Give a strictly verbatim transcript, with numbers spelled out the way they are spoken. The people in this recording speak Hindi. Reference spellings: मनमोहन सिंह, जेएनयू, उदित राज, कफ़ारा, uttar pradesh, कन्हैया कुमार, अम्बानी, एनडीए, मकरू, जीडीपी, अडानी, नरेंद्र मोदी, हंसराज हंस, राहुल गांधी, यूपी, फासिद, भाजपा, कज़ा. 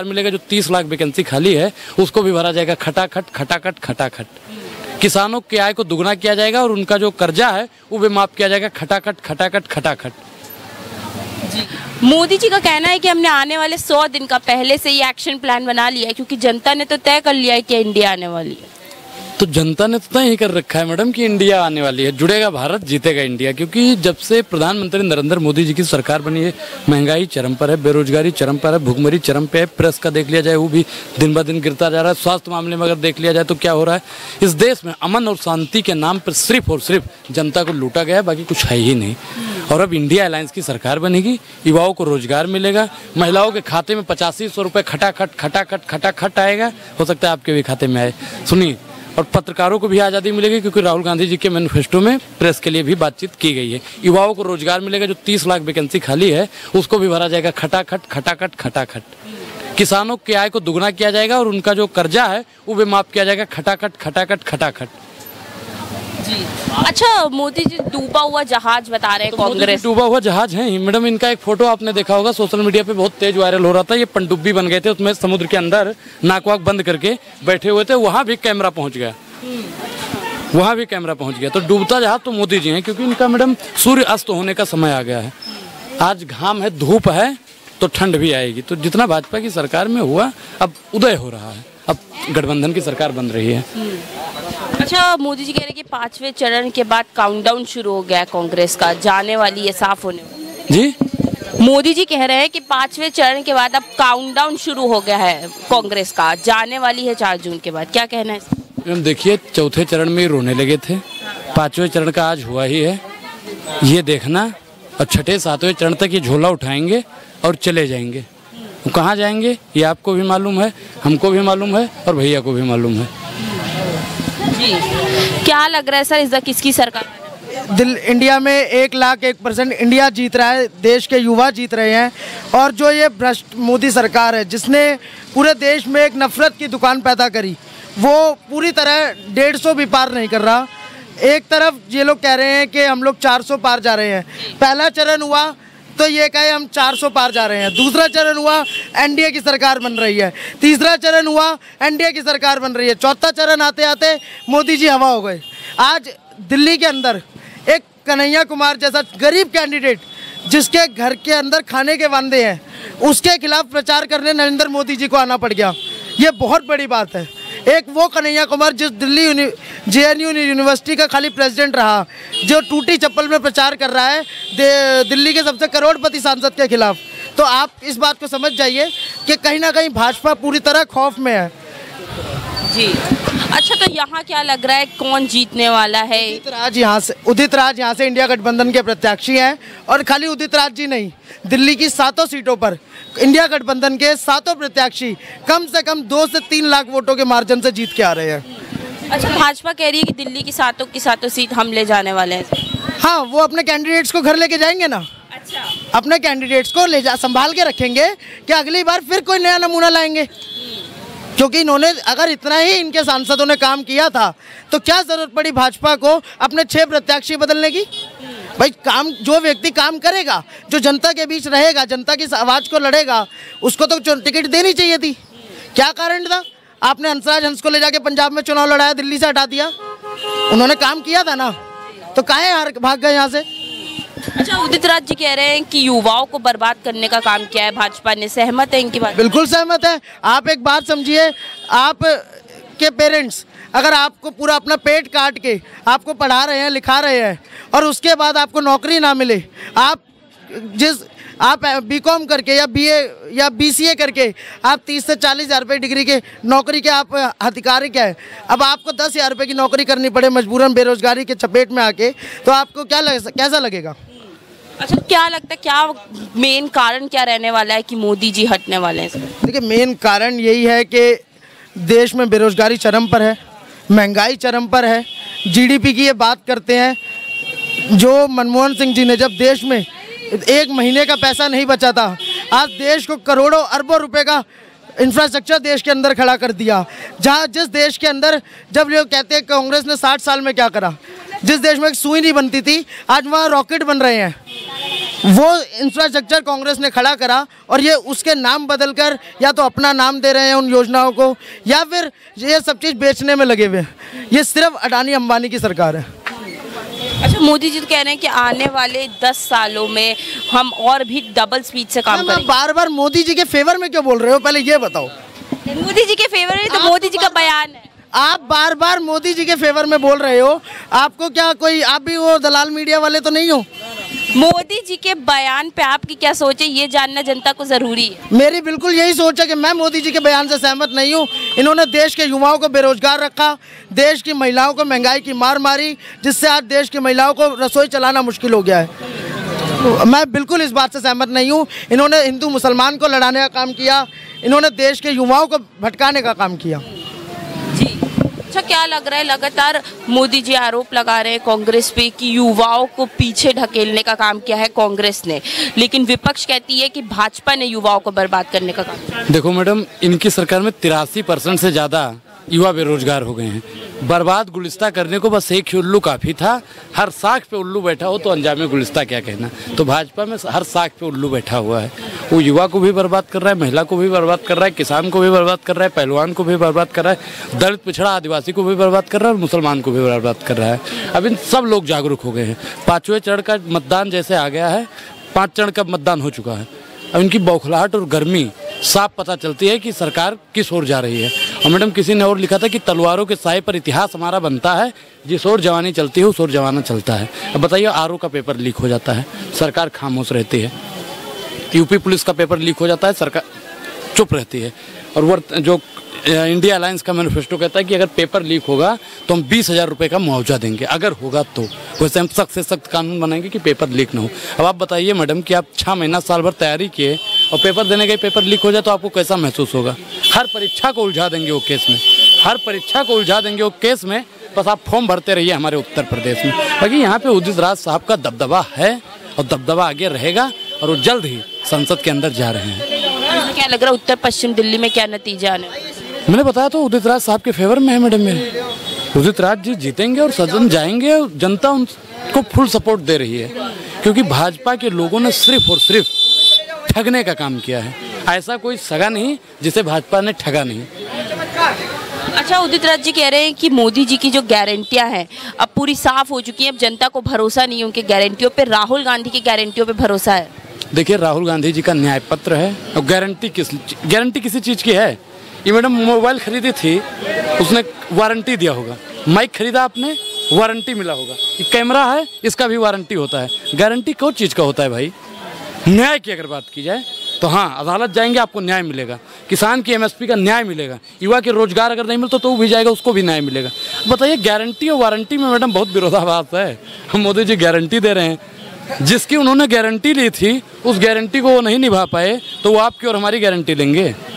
मिलेगा जो तीस लाख वैकेंसी खाली है उसको भी भरा जाएगा खटाखट खटाखट खटाखट। किसानों की आय को दुगना किया जाएगा और उनका जो कर्जा है वो भी माफ किया जाएगा खटाखट खटाखट खटाखट। मोदी जी का कहना है कि हमने आने वाले सौ दिन का पहले से ही एक्शन प्लान बना लिया है क्योंकि जनता ने तो तय कर लिया है कि इंडिया आने वाली है। तो जनता ने तो तय ही कर रखा है मैडम कि इंडिया आने वाली है, जुड़ेगा भारत जीतेगा इंडिया, क्योंकि जब से प्रधानमंत्री नरेंद्र मोदी जी की सरकार बनी है महंगाई चरम पर है, बेरोजगारी चरम पर है, भुखमरी चरम पर है, प्रेस का देख लिया जाए वो भी दिन ब दिन गिरता जा रहा है, स्वास्थ्य मामले में अगर देख लिया जाए तो क्या हो रहा है इस देश में। अमन और शांति के नाम पर सिर्फ और सिर्फ जनता को लूटा गया है, बाकी कुछ है ही नहीं। और अब इंडिया अलायंस की सरकार बनेगी, युवाओं को रोजगार मिलेगा, महिलाओं के खाते में पचासी सौ रुपये खटाखट खटाखट खटाखट आएगा, हो सकता है आपके भी खाते में आए। सुनिए, और पत्रकारों को भी आज़ादी मिलेगी क्योंकि राहुल गांधी जी के मैनिफेस्टो में प्रेस के लिए भी बातचीत की गई है। युवाओं को रोजगार मिलेगा, जो तीस लाख वैकेंसी खाली है उसको भी भरा जाएगा खटाखट खटाखट खटाखट। किसानों की आय को दुगना किया जाएगा और उनका जो कर्जा है वो भी माफ किया जाएगा खटाखट खटाखट खटाखट। जी अच्छा, मोदी जी डूबा हुआ जहाज बता रहे हैं कांग्रेस। डूबा हुआ जहाज है मैडम, इनका एक फोटो आपने देखा होगा सोशल मीडिया पे बहुत तेज वायरल हो रहा था। ये पनडुब्बी बन गए थे, उसमें समुद्र के अंदर नाक वाक बंद करके बैठे हुए थे, वहाँ भी कैमरा पहुँच गया, वहाँ भी कैमरा पहुँच गया। तो डूबता जहाज तो मोदी जी हैं क्योंकि इनका मैडम सूर्य अस्त होने का समय आ गया है, आज घाम है धूप है तो ठंड भी आएगी। तो जितना भाजपा की सरकार में हुआ अब उदय हो रहा है, अब गठबंधन की सरकार बन रही है। अच्छा, मोदी जी कह रहे हैं कि पांचवें चरण के बाद काउंटडाउन शुरू हो गया है कांग्रेस का, जाने वाली है साफ होने वाली। जी मोदी जी कह रहे हैं कि पांचवें चरण के बाद अब काउंटडाउन शुरू हो गया है कांग्रेस का, जाने वाली है चार जून के बाद, क्या कहना है मैम? देखिए, चौथे चरण में रोने लगे थे, पांचवें चरण का आज हुआ ही है ये देखना, और छठे सातवें चरण तक ये झोला उठाएंगे और चले जाएंगे। कहाँ जाएंगे ये आपको भी मालूम है, हमको भी मालूम है और भैया को भी मालूम है। जी क्या लग रहा है सर, इस बार किसकी सरकार? दिल इंडिया में एक लाख एक परसेंट इंडिया जीत रहा है, देश के युवा जीत रहे हैं। और जो ये भ्रष्ट मोदी सरकार है जिसने पूरे देश में एक नफरत की दुकान पैदा करी, वो पूरी तरह डेढ़ सौ भी पार नहीं कर रहा। एक तरफ ये लोग कह रहे हैं कि हम लोग चार सौ पार जा रहे हैं, पहला चरण हुआ तो ये कहे हम चार सौ पार जा रहे हैं, दूसरा चरण हुआ एनडीए की सरकार बन रही है, तीसरा चरण हुआ एनडीए की सरकार बन रही है, चौथा चरण आते आते मोदी जी हवा हो गए। आज दिल्ली के अंदर एक कन्हैया कुमार जैसा गरीब कैंडिडेट जिसके घर के अंदर खाने के वांदे हैं, उसके खिलाफ प्रचार करने नरेंद्र मोदी जी को आना पड़ गया, ये बहुत बड़ी बात है। एक वो कन्हैया कुमार जिस दिल्ली जेएनयू यूनिवर्सिटी का खाली प्रेसिडेंट रहा, जो टूटी चप्पल में प्रचार कर रहा है दिल्ली के सबसे करोड़पति सांसद के खिलाफ। तो आप इस बात को समझ जाइए कि कहीं ना कहीं भाजपा पूरी तरह खौफ में है। जी अच्छा, तो यहाँ क्या लग रहा है कौन जीतने वाला है? उदित राज यहाँ से उदित राज यहाँ से इंडिया गठबंधन के प्रत्याशी हैं, और खाली उदित राज जी नहीं, दिल्ली की सातों सीटों पर इंडिया गठबंधन के सातों प्रत्याशी कम से कम दो से तीन लाख वोटों के मार्जिन से जीत के आ रहे हैं। अच्छा, भाजपा कह रही है कि दिल्ली की सातों की सातों सीट हम ले जाने वाले हैं। हाँ, वो अपने कैंडिडेट्स को घर लेके जाएंगे ना। अच्छा, अपने कैंडिडेट्स को ले जा संभाल के रखेंगे कि अगली बार फिर कोई नया नमूना लाएंगे, क्योंकि इन्होंने अगर इतना ही इनके सांसदों ने काम किया था तो क्या जरूरत पड़ी भाजपा को अपने छह प्रत्याशी बदलने की। भाई काम, जो व्यक्ति काम करेगा, जो जनता के बीच रहेगा, जनता की आवाज़ को लड़ेगा, उसको तो टिकट देनी चाहिए थी। क्या कारण था आपने हंसराज हंस को ले जाके पंजाब में चुनाव लड़ाया, दिल्ली से हटा दिया? उन्होंने काम किया था ना, तो काहे भाग गए यहाँ से? अच्छा, उदित राज जी कह रहे हैं कि युवाओं को बर्बाद करने का काम किया है भाजपा ने, सहमत है इनकी बात? बिल्कुल सहमत है। आप एक बात समझिए, आप के पेरेंट्स अगर आपको पूरा अपना पेट काट के आपको पढ़ा रहे हैं, लिखा रहे हैं, और उसके बाद आपको नौकरी ना मिले, आप जिस आप बीकॉम करके या बीए या बीसीए करके आप तीस से चालीस हज़ार रुपये डिग्री के नौकरी के आप अधिकारी क्या है, अब आपको दस हज़ार रुपये की नौकरी करनी पड़े मजबूरन बेरोजगारी के चपेट में आके, तो आपको क्या लग, कैसा लगेगा? अच्छा, क्या लगता है क्या मेन कारण क्या रहने वाला है कि मोदी जी हटने वाले हैं? देखिए, मेन कारण यही है कि देश में बेरोजगारी चरम पर है, महंगाई चरम पर है, जीडीपी की ये बात करते हैं। जो मनमोहन सिंह जी ने जब देश में एक महीने का पैसा नहीं बचा था, आज देश को करोड़ों अरबों रुपए का इंफ्रास्ट्रक्चर देश के अंदर खड़ा कर दिया। जहाँ जिस देश के अंदर जब लोग कहते हैं कांग्रेस ने साठ साल में क्या करा, जिस देश में एक सुई नहीं बनती थी, आज वहाँ रॉकेट बन रहे हैं। वो इंफ्रास्ट्रक्चर कांग्रेस ने खड़ा करा और ये उसके नाम बदलकर या तो अपना नाम दे रहे हैं उन योजनाओं को या फिर ये सब चीज़ बेचने में लगे हुए हैं। ये सिर्फ अडानी अम्बानी की सरकार है। अच्छा, मोदी जी तो कह रहे हैं कि आने वाले दस सालों में हम और भी डबल स्पीड से काम करेंगे। बार बार मोदी जी के फेवर में क्यों बोल रहे हो, पहले ये बताओ। मोदी जी के फेवर में तो मोदी जी का बयान है। आप बार बार मोदी जी के फेवर में बोल रहे हो, आपको क्या कोई, आप भी वो दलाल मीडिया वाले तो नहीं हो? मोदी जी के बयान पे आपकी क्या सोच है, ये जानना जनता को जरूरी है। मेरी बिल्कुल यही सोच है कि मैं मोदी जी के बयान से सहमत नहीं हूँ। इन्होंने देश के युवाओं को बेरोजगार रखा, देश की महिलाओं को महंगाई की मार मारी, जिससे आज देश की महिलाओं को रसोई चलाना मुश्किल हो गया है। मैं बिल्कुल इस बात से सहमत नहीं हूँ। इन्होंने हिंदू मुसलमान को लड़ाने का काम किया, इन्होंने देश के युवाओं को भटकाने का काम किया। अच्छा, क्या लग रहा है, लगातार मोदी जी आरोप लगा रहे हैं कांग्रेस पे कि युवाओं को पीछे ढकेलने का काम किया है कांग्रेस ने, लेकिन विपक्ष कहती है कि भाजपा ने युवाओं को बर्बाद करने का काम किया। देखो मैडम, इनकी सरकार में तिरासी परसेंट से ज़्यादा युवा बेरोजगार हो गए हैं। बर्बाद गुलिस्ता करने को बस एक ही उल्लू काफ़ी था। हर साख पे उल्लू बैठा हो तो अंजामे गुलिस्ता क्या कहना। तो भाजपा में हर साख पे उल्लू बैठा हुआ है। वो युवा को भी बर्बाद कर रहा है, महिला को भी बर्बाद कर रहा है, किसान को भी बर्बाद कर रहा है, पहलवान को भी बर्बाद कर रहा है, दलित पिछड़ा आदिवासी को भी बर्बाद कर रहा है और मुसलमान को भी बर्बाद कर रहा है। अब इन सब लोग जागरूक हो गए हैं। पाँचवें चरण का मतदान जैसे आ गया है, पाँच चरण का मतदान हो चुका है। अब इनकी बौखलाहट और गर्मी साफ पता चलती है कि सरकार किस ओर जा रही है। और मैडम, किसी ने और लिखा था कि तलवारों के साए पर इतिहास हमारा बनता है, जिस ओर जवानी चलती है उस ओर जवाना चलता है। अब बताइए, आर ओ का पेपर लीक हो जाता है, सरकार खामोश रहती है। यूपी पुलिस का पेपर लीक हो जाता है, सरकार चुप रहती है। और वर्त जो इंडिया अलायंस का मैनिफेस्टो कहता है कि अगर पेपर लीक होगा तो हम बीस हज़ार रुपये का मुआवजा देंगे, अगर होगा तो। वैसे हम सख्त से सख्त कानून बनाएंगे कि पेपर लीक ना हो। अब आप बताइए मैडम कि आप छः महीना साल भर तैयारी किए और पेपर देने गए, पेपर लीक हो जाए तो आपको कैसा महसूस होगा। हर परीक्षा को उलझा देंगे वो केस में, हर परीक्षा को उलझा देंगे वो केस में। बस आप फॉर्म भरते रहिए हमारे उत्तर प्रदेश में। बाकी यहाँ पे उदित राज साहब का दबदबा है और दबदबा आगे रहेगा और वो जल्द ही संसद के अंदर जा रहे हैं। क्या लग रहा है उत्तर पश्चिम दिल्ली में क्या नतीजा आने? मैंने बताया तो, उदित राज साहब के फेवर में है मैडम। मेरे उदित राज जी जीतेंगे और सदन जाएंगे और जनता उनको फुल सपोर्ट दे रही है, क्योंकि भाजपा के लोगों ने सिर्फ और सिर्फ ठगने का काम किया है। ऐसा कोई सगा नहीं जिसे भाजपा ने ठगा नहीं। अच्छा, उदित राज जी कह रहे हैं कि मोदी जी की जो गारंटियां हैं अब पूरी साफ हो चुकी हैं, अब जनता को भरोसा नहीं है उनकी गारंटियों पे, राहुल गांधी की गारंटियों पे भरोसा है। देखिए, राहुल गांधी जी का न्याय पत्र है और गारंटी किस गारंटी किसी चीज़ की है। ये मैडम मोबाइल खरीदी थी, उसने वारंटी दिया होगा, माइक खरीदा आपने, वारंटी मिला होगा, कैमरा है इसका भी वारंटी होता है। गारंटी कौन चीज़ का होता है भाई? न्याय की अगर बात की जाए तो हाँ, अदालत जाएंगे आपको न्याय मिलेगा, किसान की एम एस पी का न्याय मिलेगा, युवा के रोजगार अगर नहीं मिलता तो वो भी जाएगा, उसको भी न्याय मिलेगा। बताइए, गारंटी और वारंटी में मैडम बहुत विरोधाभास है। हम मोदी जी गारंटी दे रहे हैं, जिसकी उन्होंने गारंटी ली थी उस गारंटी को वो नहीं निभा पाए तो वो आपकी और हमारी गारंटी लेंगे।